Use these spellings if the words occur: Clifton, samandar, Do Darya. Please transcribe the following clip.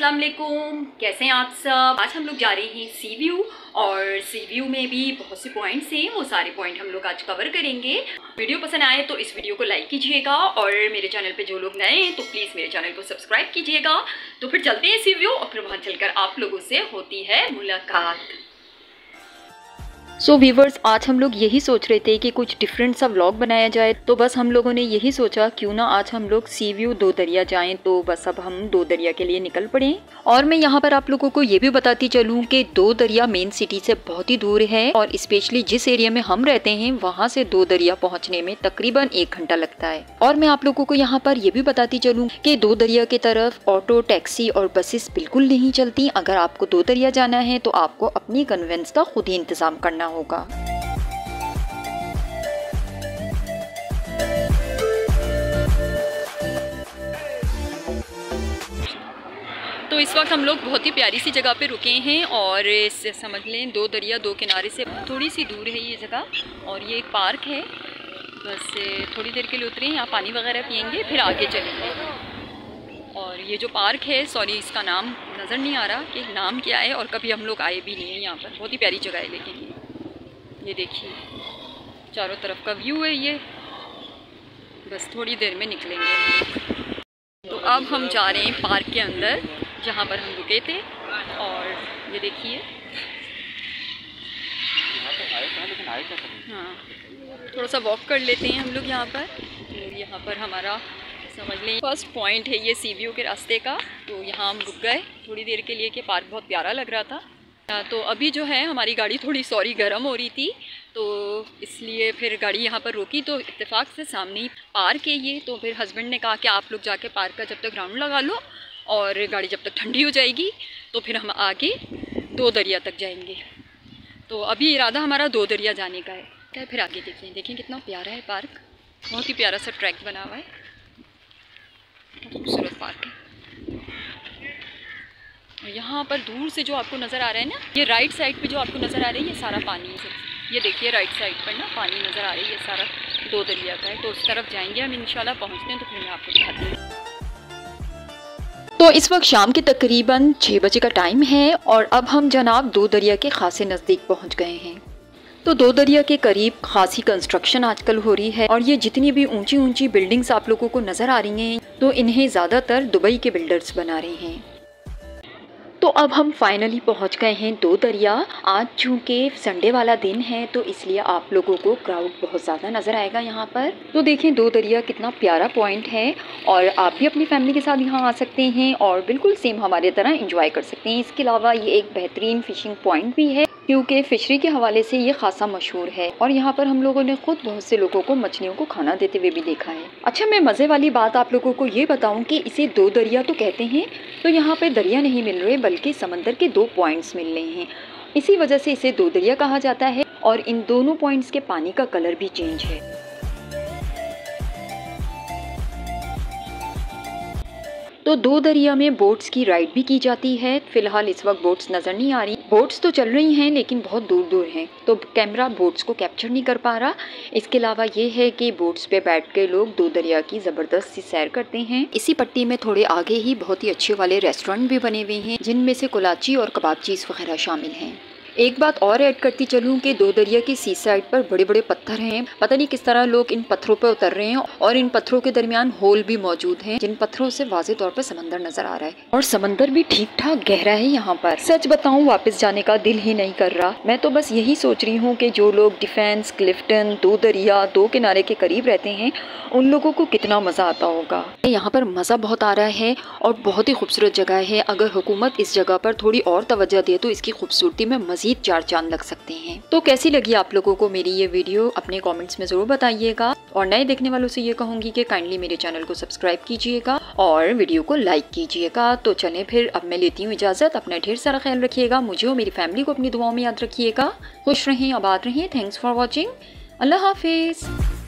अस्सलाम वालेकुम, कैसे हैं आप सब। आज हम लोग जा रहे हैं सी व्यू, और सी व्यू में भी बहुत से पॉइंट्स हैं, वो सारे पॉइंट हम लोग आज कवर करेंगे। वीडियो पसंद आए तो इस वीडियो को लाइक कीजिएगा, और मेरे चैनल पे जो लोग नए हैं तो प्लीज़ मेरे चैनल को सब्सक्राइब कीजिएगा। तो फिर चलते हैं सी व्यू, और फिर वहाँ चलकर आप लोगों से होती है मुलाकात। सो व्यूवर्स, आज हम लोग यही सोच रहे थे कि कुछ डिफरेंट सा व्लॉग बनाया जाए, तो बस हम लोगों ने यही सोचा क्यों ना आज हम लोग सी व्यू दो दरिया जाएं। तो बस अब हम दो दरिया के लिए निकल पड़े। और मैं यहाँ पर आप लोगों को ये भी बताती चलूँ कि दो दरिया मेन सिटी से बहुत ही दूर है, और स्पेशली जिस एरिया में हम रहते हैं वहाँ से दो दरिया पहुँचने में तकरीबन 1 घंटा लगता है। और मैं आप लोगों को यहाँ पर यह भी बताती चलूँ कि दो दरिया की तरफ ऑटो, टैक्सी और बसेस बिल्कुल नहीं चलती। अगर आपको दो दरिया जाना है तो आपको अपनी कन्वेंस का खुद ही इंतजाम करना होगा। तो इस वक्त हम लोग बहुत ही प्यारी सी जगह पे रुके हैं, और समझ लें दो दरिया दो किनारे से थोड़ी सी दूर है ये जगह, और ये एक पार्क है। बस थोड़ी देर के लिए उतरे हैं, यहाँ पानी वगैरह पियेंगे, फिर आगे चलेंगे। और ये जो पार्क है, सॉरी इसका नाम नज़र नहीं आ रहा कि नाम क्या है, और कभी हम लोग आए भी नहीं हैं यहाँ पर। बहुत ही प्यारी जगह है, लेकिन ये देखिए चारों तरफ का व्यू है ये। बस थोड़ी देर में निकलेंगे। तो अब हम जा रहे हैं पार्क के अंदर जहाँ पर हम रुके थे, और ये देखिए। हाँ, थोड़ा सा वॉक कर लेते हैं हम लोग यहाँ पर। तो यहाँ पर हमारा समझ लें फर्स्ट पॉइंट है ये सी व्यू के रास्ते का। तो यहाँ हम रुक गए थोड़ी देर के लिए कि पार्क बहुत प्यारा लग रहा था। तो अभी जो है हमारी गाड़ी थोड़ी गर्म हो रही थी, तो इसलिए फिर गाड़ी यहाँ पर रोकी। तो इत्तेफाक से सामने ही पार्क है ये, तो फिर हस्बैंड ने कहा कि आप लोग जाके पार्क का जब तक राउंड लगा लो और गाड़ी जब तक ठंडी हो जाएगी तो फिर हम आगे दो दरिया तक जाएंगे। तो अभी इरादा हमारा दो दरिया जाने का है, फिर आगे देखें कितना प्यारा है पार्क। बहुत ही प्यारा सा ट्रैक बना हुआ है, खूबसूरत पार्क है। और यहाँ पर दूर से जो आपको नज़र आ रहा है ना, ये राइट साइड पे जो आपको नज़र आ रही है ये सारा पानी है। ये देखिए राइट साइड पर ना पानी नज़र आ रही है, ये सारा दो दरिया का है। तो उस तरफ जाएंगे हम इंशाल्लाह, पहुँचते हैं तो फिर मैं आपको दिखाती हूँ। तो इस वक्त शाम के तकरीबन 6 बजे का टाइम है, और अब हम जनाब दो दरिया के खासे नज़दीक पहुँच गए हैं। तो दो दरिया के करीब खासी कंस्ट्रक्शन आजकल हो रही है, और ये जितनी भी ऊंची ऊंची बिल्डिंग्स आप लोगों को नज़र आ रही हैं तो इन्हें ज़्यादातर दुबई के बिल्डर्स बना रहे हैं। तो अब हम फाइनली पहुंच गए हैं दो दरिया। आज चूँकि संडे वाला दिन है तो इसलिए आप लोगों को क्राउड बहुत ज़्यादा नज़र आएगा यहाँ पर। तो देखें दो दरिया कितना प्यारा पॉइंट है, और आप भी अपनी फैमिली के साथ यहाँ आ सकते हैं और बिल्कुल सेम हमारे तरह एंजॉय कर सकते हैं। इसके अलावा ये एक बेहतरीन फ़िशिंग पॉइंट भी है, क्योंकि फ़िशरी के हवाले से ये खासा मशहूर है, और यहाँ पर हम लोगों ने ख़ुद बहुत से लोगों को मछलियों को खाना देते हुए भी देखा है। अच्छा, मैं मज़े वाली बात आप लोगों को ये बताऊँ कि इसे दो दरिया तो कहते हैं, तो यहाँ पे दरिया नहीं मिल रहे बल्कि समंदर के 2 पॉइंट्स मिल रहे हैं, इसी वजह से इसे दो दरिया कहा जाता है। और इन दोनों पॉइंट्स के पानी का कलर भी चेंज है। तो दो दरिया में बोट्स की राइड भी की जाती है। फिलहाल इस वक्त बोट्स नज़र नहीं आ रही। बोट्स तो चल रही हैं लेकिन बहुत दूर दूर हैं, तो कैमरा बोट्स को कैप्चर नहीं कर पा रहा। इसके अलावा ये है कि बोट्स पे बैठ के लोग दो दरिया की ज़बरदस्त सी सैर करते हैं। इसी पट्टी में थोड़े आगे ही बहुत ही अच्छे वाले रेस्टोरेंट भी बने हुए हैं, जिनमें से कुलाची और कबाब चीज़ वगैरह शामिल हैं। एक बात और ऐड करती चलूँ कि दो दरिया की सी साइड पर बड़े बड़े पत्थर हैं, पता नहीं किस तरह लोग इन पत्थरों पर उतर रहे हैं, और इन पत्थरों के दरमियान होल भी मौजूद हैं, जिन पत्थरों से वाजे तौर पर समंदर नजर आ रहा है, और समंदर भी ठीक ठाक गहरा है। यहाँ पर सच बताऊँ वापस जाने का दिल ही नहीं कर रहा। मैं तो बस यही सोच रही हूँ कि जो लोग डिफेंस, क्लिफ्टन, दो दरिया, दो किनारे के करीब रहते हैं उन लोगों को कितना मज़ा आता होगा। यहाँ पर मज़ा बहुत आ रहा है, और बहुत ही खूबसूरत जगह है। अगर हुकूमत इस जगह पर थोड़ी और तवज्जो दे तो इसकी खूबसूरती में 4 चांद लग सकते हैं। तो कैसी लगी आप लोगों को मेरी ये वीडियो, अपने कमेंट्स में जरूर बताइएगा। और नए देखने वालों से ये कहूंगी कि काइंडली मेरे चैनल को सब्सक्राइब कीजिएगा और वीडियो को लाइक कीजिएगा। तो चलें फिर, अब मैं लेती हूँ इजाजत। अपना ढेर सारा ख्याल रखिएगा, मुझे और मेरी फैमिली को अपनी दुआओं में याद रखिएगा। खुश रहें, आबाद रहें। Thanks for watching. अल्लाह हाफिज।